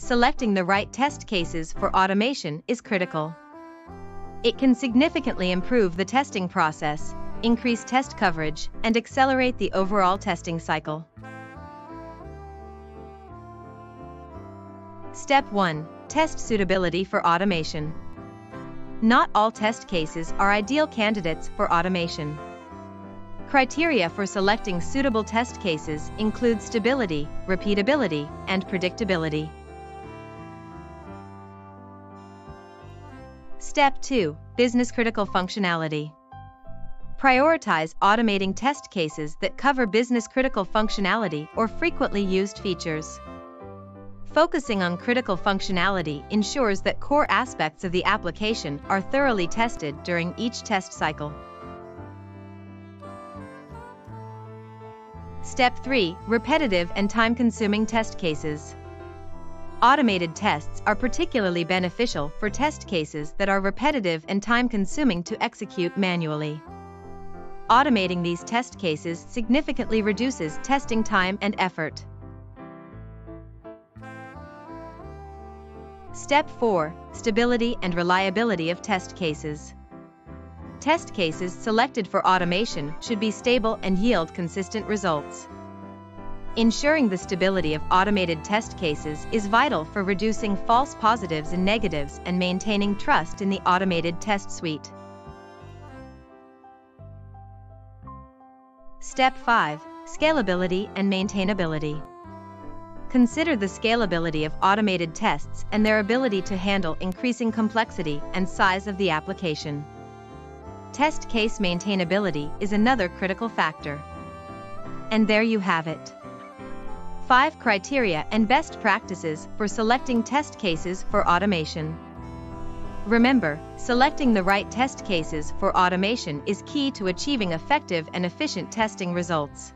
selecting the right test cases for automation is critical. It can significantly improve the testing process, increase test coverage, and accelerate the overall testing cycle. Step 1. Test suitability for automation. Not all test cases are ideal candidates for automation. Criteria for selecting suitable test cases include stability, repeatability, and predictability. Step 2. Business-critical functionality. Prioritize automating test cases that cover business-critical functionality or frequently used features. Focusing on critical functionality ensures that core aspects of the application are thoroughly tested during each test cycle. Step 3. Repetitive and time-consuming test cases. Automated tests are particularly beneficial for test cases that are repetitive and time-consuming to execute manually. Automating these test cases significantly reduces testing time and effort. Step 4. Stability and reliability of test cases. Test cases selected for automation should be stable and yield consistent results. Ensuring the stability of automated test cases is vital for reducing false positives and negatives and maintaining trust in the automated test suite. Step 5. Scalability and maintainability. Consider the scalability of automated tests and their ability to handle increasing complexity and size of the application. Test case maintainability is another critical factor. And there you have it. 5 criteria and best practices for selecting test cases for automation. Remember, selecting the right test cases for automation is key to achieving effective and efficient testing results.